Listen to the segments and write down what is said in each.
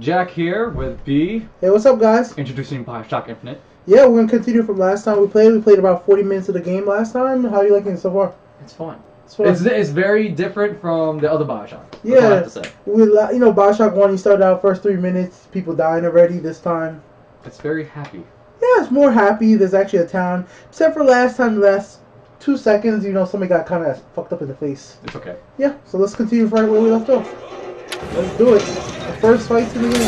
Jack here with B. Hey, what's up, guys? Introducing BioShock Infinite. Yeah, we're going to continue from last time we played. We played about 40 minutes of the game last time. How are you liking it so far? It's fun. It's very different from the other BioShock. Yeah. That's what I have to say. You know, BioShock 1, you started out first 3 minutes, people dying already. This time, it's very happy. Yeah, it's more happy. There's actually a town. Except for last time, the last 2 seconds, you know, somebody got kind of fucked up in the face. It's okay. Yeah, so let's continue right where we left off. Let's do it. First fight in the game.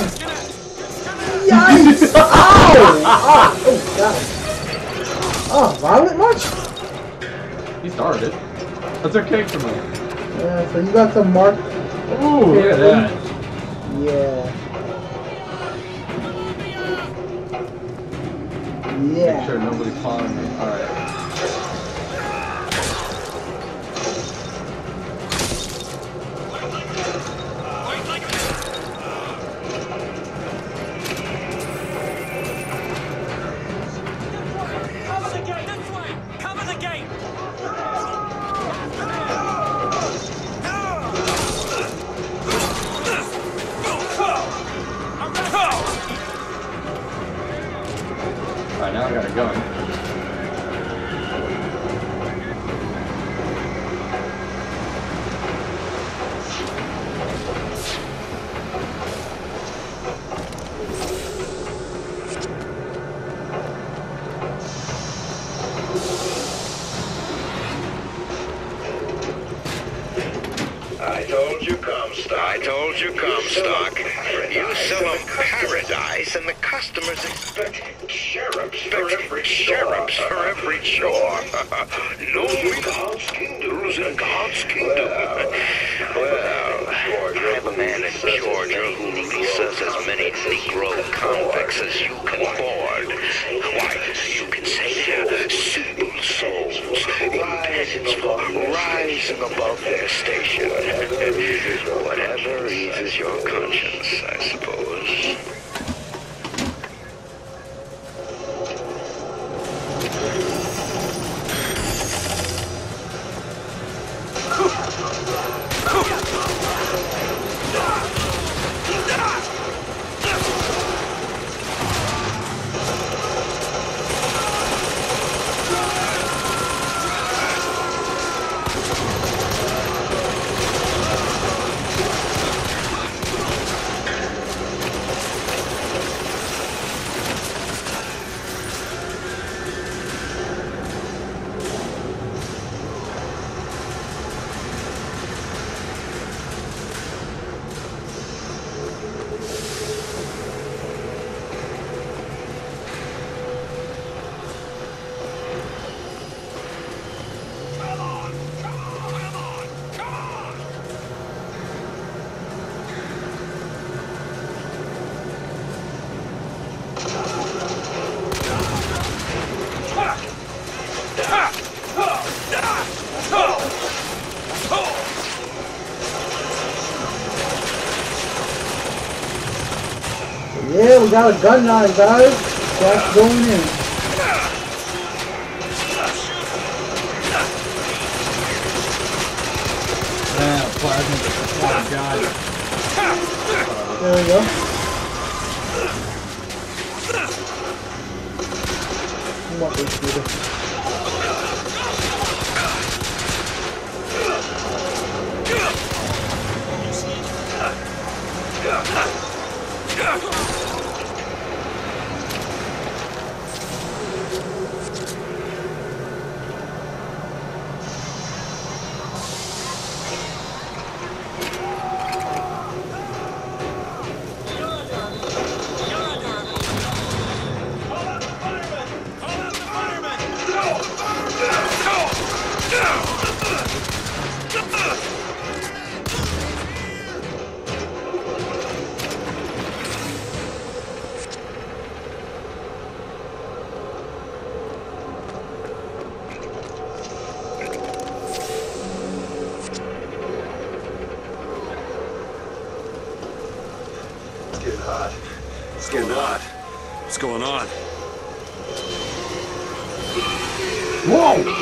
Yikes! Ow! Ah! Oh, God. Oh, violent much? He started. That's okay for me. Yeah, so you got some mark. Ooh, look at that. Yeah. Yeah. Make sure nobody's following me. Alright. I told you, Comstock. You sell them paradise, and the customers expect cherubs for every chore. No God's in God's kingdom. Well, I have a man in Georgia who leases as many Negro convicts as you can board. Why, you can say they're simple souls in penance for rising above their station. Whatever eases your conscience, I suppose. Yeah, we got a gun now, guys. That's going in. Yeah, plasma. Oh, God. There we go. Come on, big shooter. What's going on? Whoa!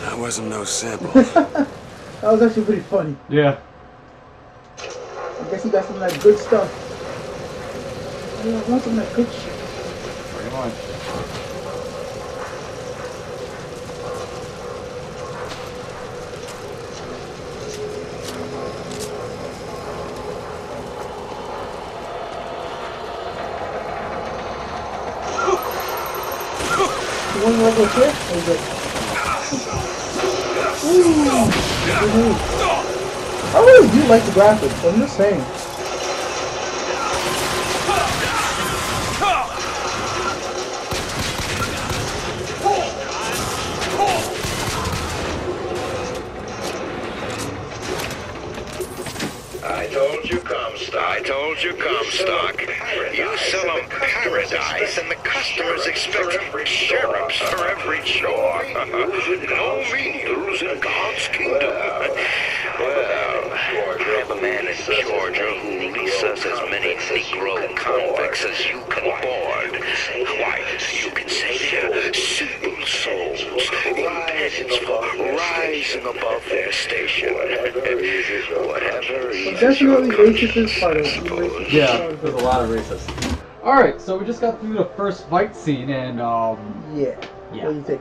That wasn't no sample. That was actually pretty funny. Yeah. I guess he got some of that good stuff. I want some of that good shit. Pretty much. You want to level here? Or is it? Ooh. Mm-hmm. I really do like the graphics, I'm just saying. I told you, Comstock. You sell them paradise, and the customers expect cherubs for every chore. No menials in God's kingdom. Well, I have a man in Georgia who leases us as many Negro convicts as you can board. Why, you can say they're simple souls in penance for rising above their station. Whatever is your racist. Yeah, there's a lot of racists. Alright, so we just got through the first fight scene and, Yeah. What do you think?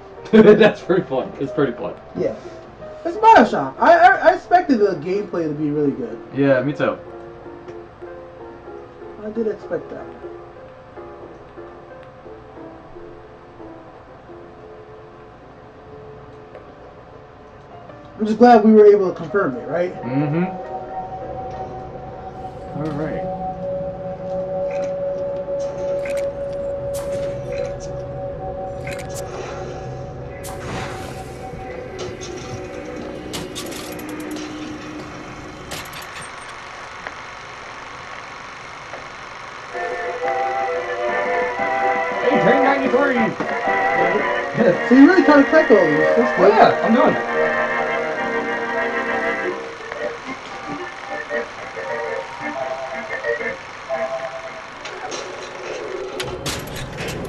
That's pretty fun. It's pretty fun. Yeah. It's BioShock. I expected the gameplay to be really good. Yeah, me too. I did expect that. I'm just glad we were able to confirm it, right? Mm-hmm. Alright. So you really kind of collect all these. That's cool. Yeah, I'm doing it.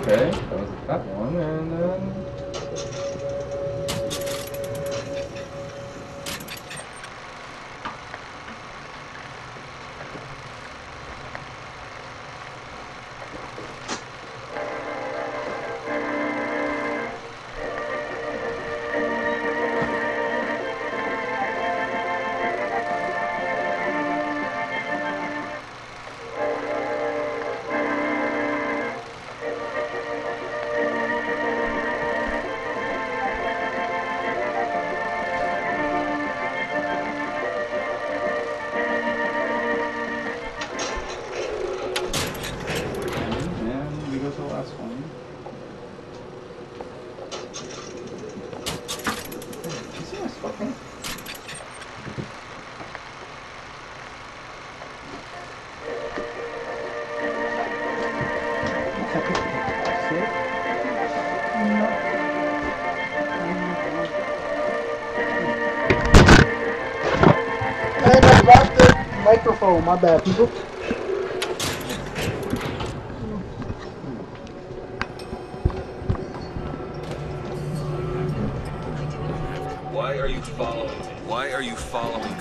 Okay, that was that one, and microphone, my bad, people. Why are you following me?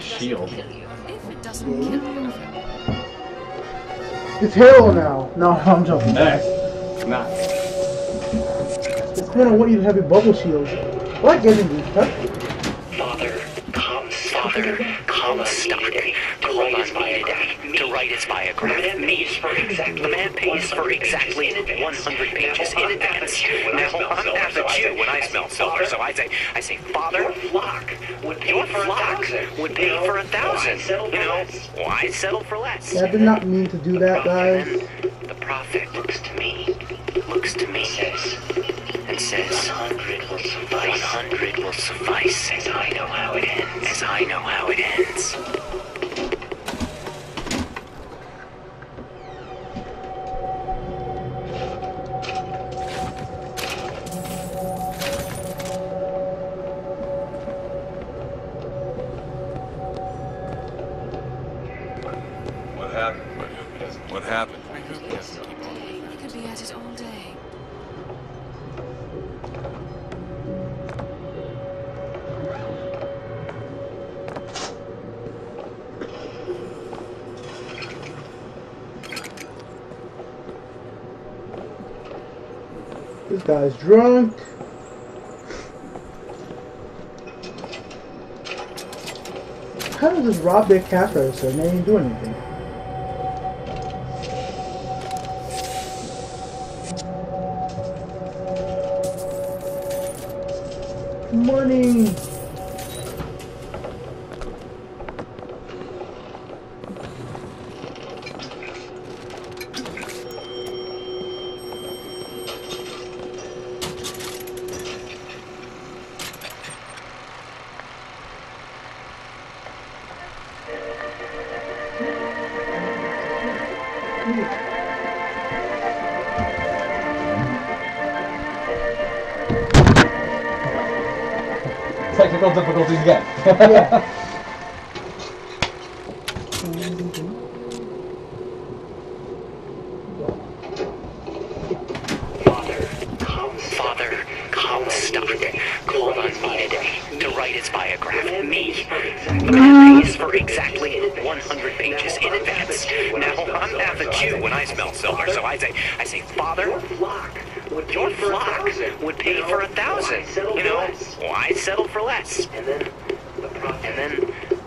Shield. It's Halo now. No, I'm joking. Nice. Nah. It's gonna want you to have your bubble shield. Like energy, huh? Father, come. father, Comstock, to write its biography. The man pays for exactly 100 pages in advance. Now, I'm half a Jew when I smell silver, so I say, Father, your flock would pay for 1,000. You know, why settle for less? Yeah, I did not mean to do that, guys. The prophet looks to me, and says, 100 will suffice, as I know how it ends. What happened? He could be at it all day. This guy's drunk. How does this rob their cash register and they ain't doing anything? Morning. Technical difficulties again. Yeah. Comstock, to write its biography. The man pays for exactly 100 pages in advance. Now, I'm half a Jew when I smell silver, so I say, Father, your flock would pay for 1,000. You know, why settle for less? And then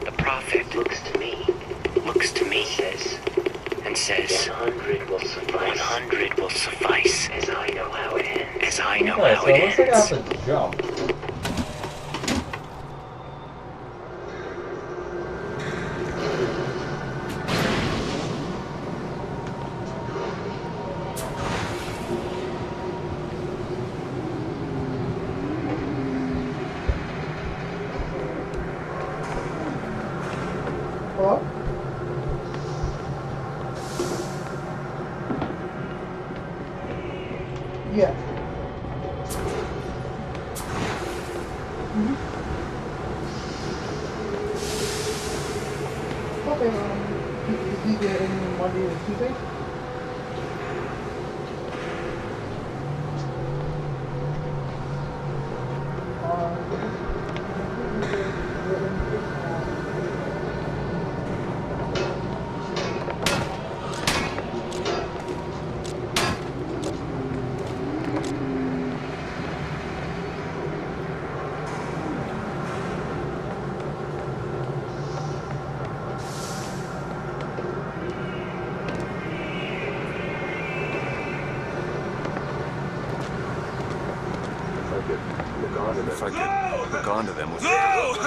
the prophet looks to me, and says, 100 will suffice, as I know how it ends. So it looks like I have to jump. Yeah. Okay, is he there in Monday or Tuesday? If I could hook onto them with... No!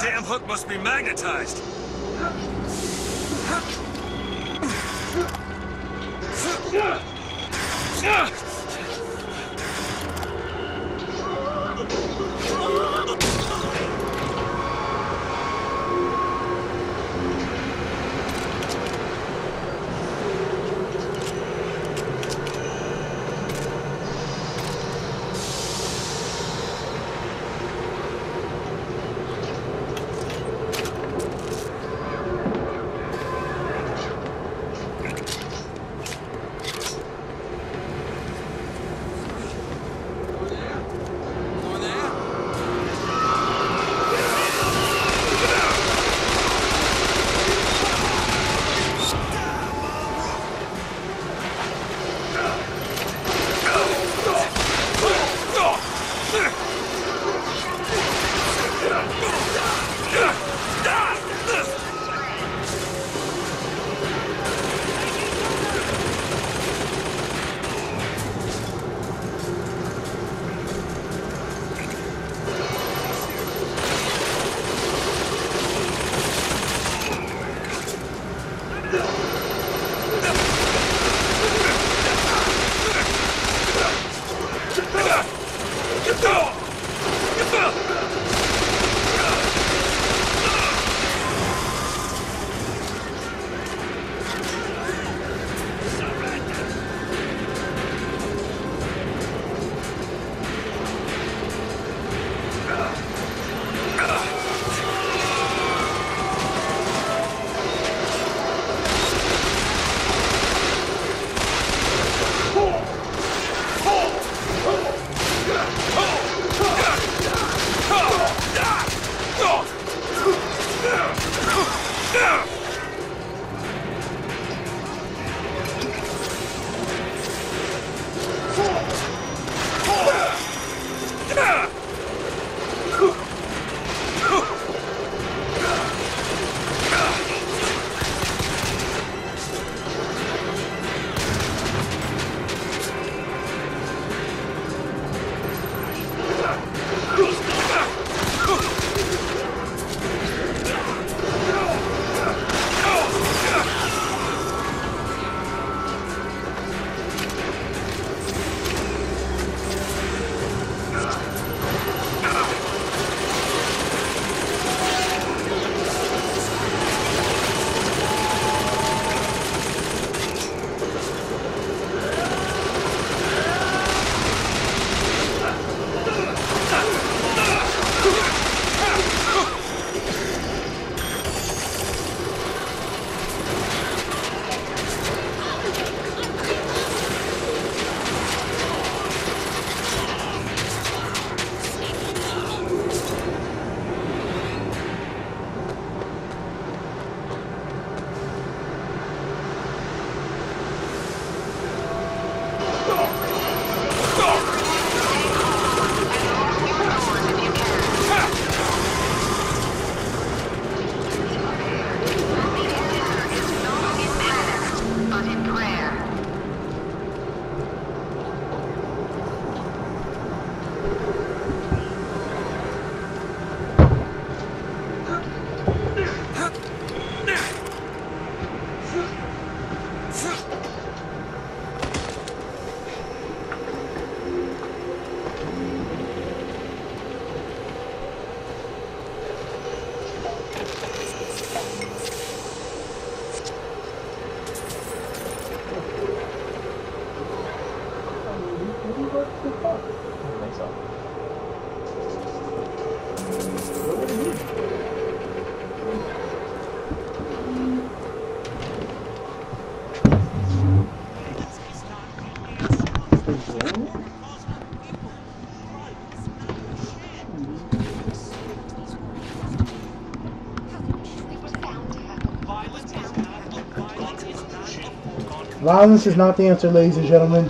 Damn hook must be magnetized! Violence is not the answer, ladies and gentlemen.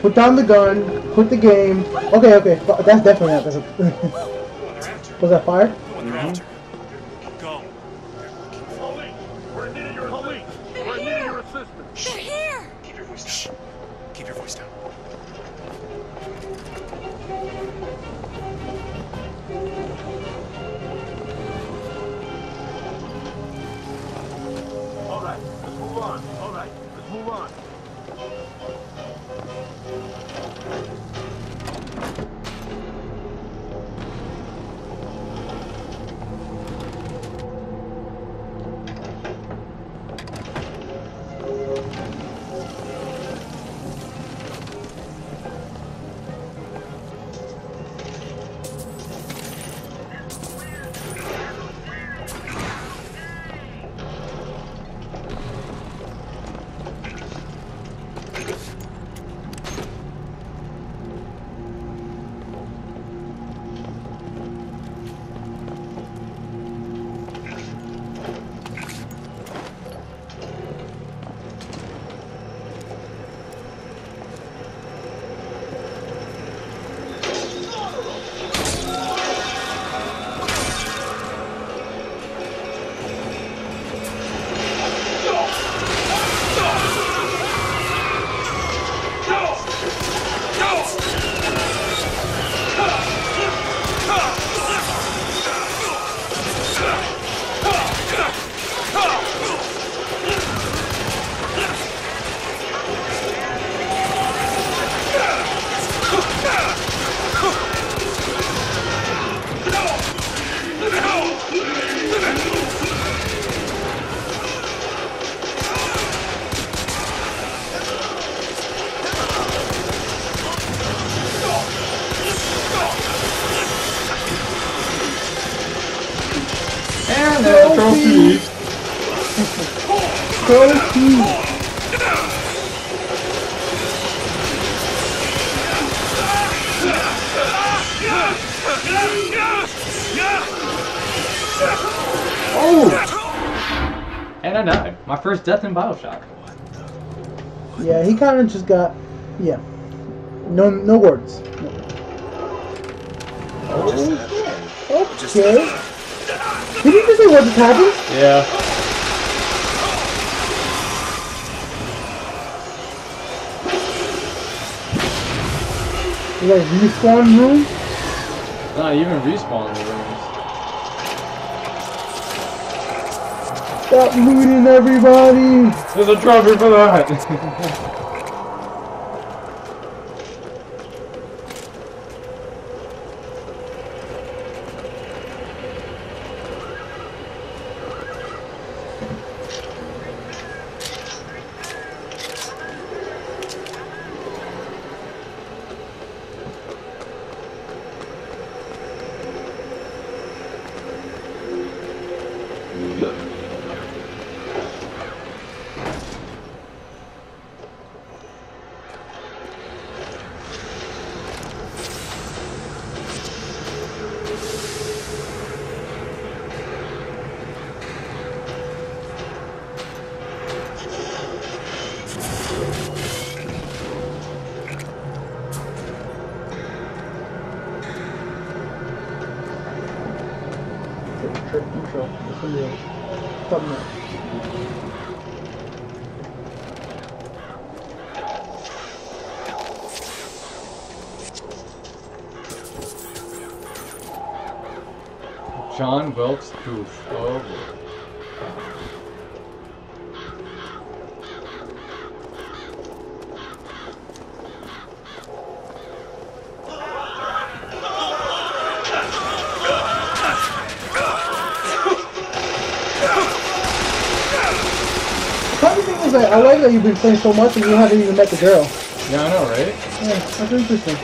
Put down the gun. Quit the game. Okay, okay. That's definitely not. That's a was that fire? Mm-hmm. Go. We're needing your police. We're needing your assistance. They're here. Keep your voice down. Keep your voice down. All right, let's move on. Oh! And I know. My first death in BioShock. Yeah, he kind of just got... Yeah. No words. No. Oh, just okay. Did you just say what just happened? Yeah. You guys respawn rooms? No, even respawn the rooms. Stop looting everybody! There's a trophy for that! John Wilkes Booth. Oh boy. I like that you've been playing so much and you haven't even met the girl. Yeah, I know, right? Yeah, that's interesting.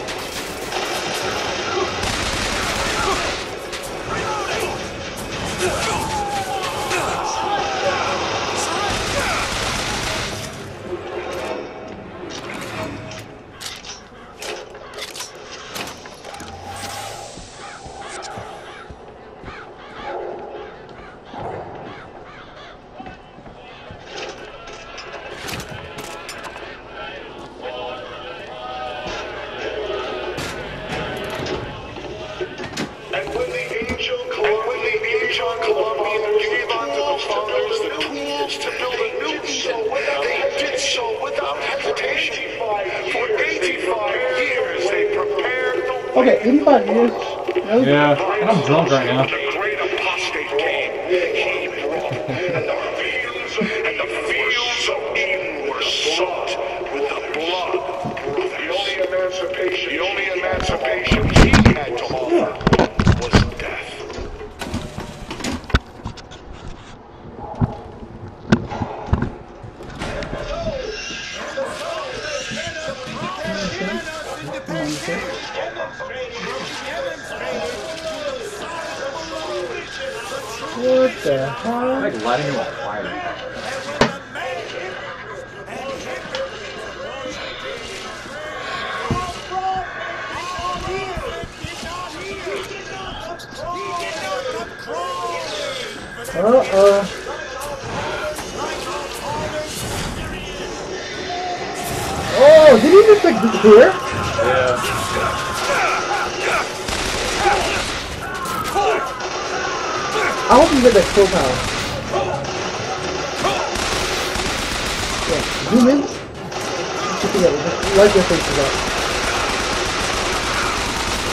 Okay, 85 years. Yeah, and I'm drunk right now. The only emancipation he had to offer was death. What the hell? I'm like lighting you on fire. Oh, did he just like disappear? Yeah. I hope you get that full power. Yeah, zoom in. Just like your faces up.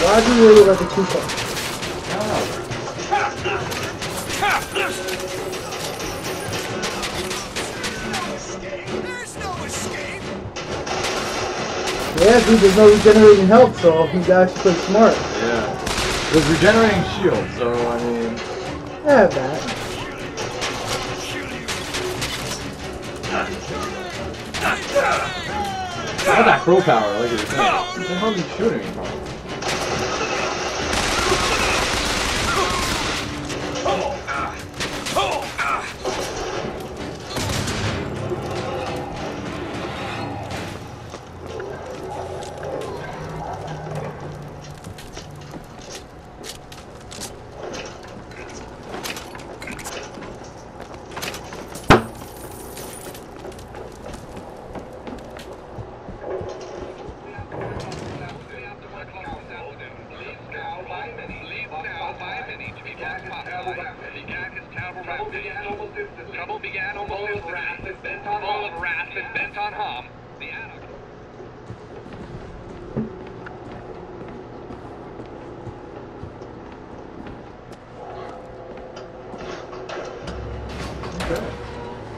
Why do you really like the two-shot? Yeah, dude, there's no regenerating health, so he's actually pretty smart. Yeah. There's regenerating shield, so I mean... yeah, that. Look at that crow power, like you're saying. What the hell is he shooting from?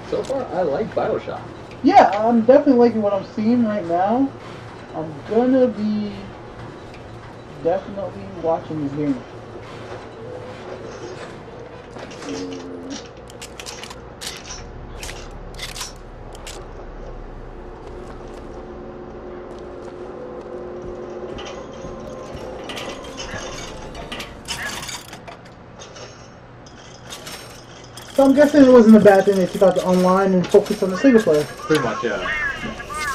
So far, I like BioShock. Yeah, I'm definitely liking what I'm seeing right now. I'm gonna be definitely watching these games. So I'm guessing it wasn't a bad thing that you got to online and focus on the single player. Pretty much, yeah.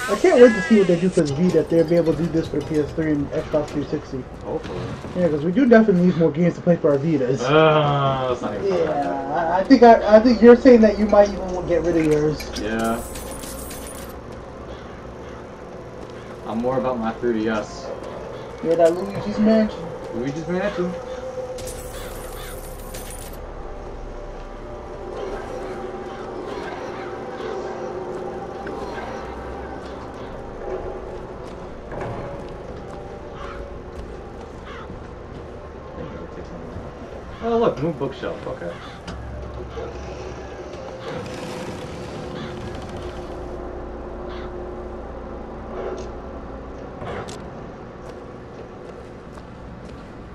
I can't wait to see what they do for the Vita, if they'll be able to do this for the PS3 and Xbox 360. Hopefully. Yeah, because we do definitely need more games to play for our Vitas. That's not even fun. Yeah, I think you're saying that you might even get rid of yours. Yeah. I'm more about my 3DS. Yeah, that Luigi's Mansion. Luigi's Mansion. Oh look, new bookshelf, okay.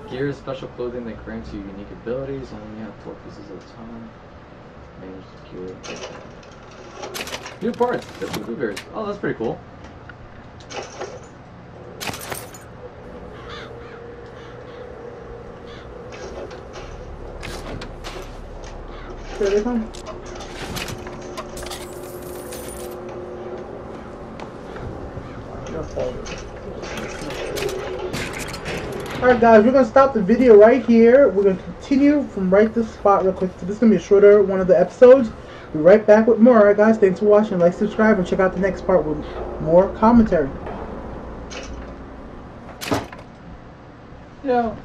Gear is special clothing that grants you unique abilities, and you have 4 pieces at a time. Manage the gear. New parts! That's the blueberries. Oh, that's pretty cool. Alright guys, we're going to stop the video right here. We're going to continue from right this spot real quick. So this is going to be a shorter one of the episodes. We'll be right back with more. Alright guys, thanks for watching. Like, subscribe, and check out the next part with more commentary. Yeah.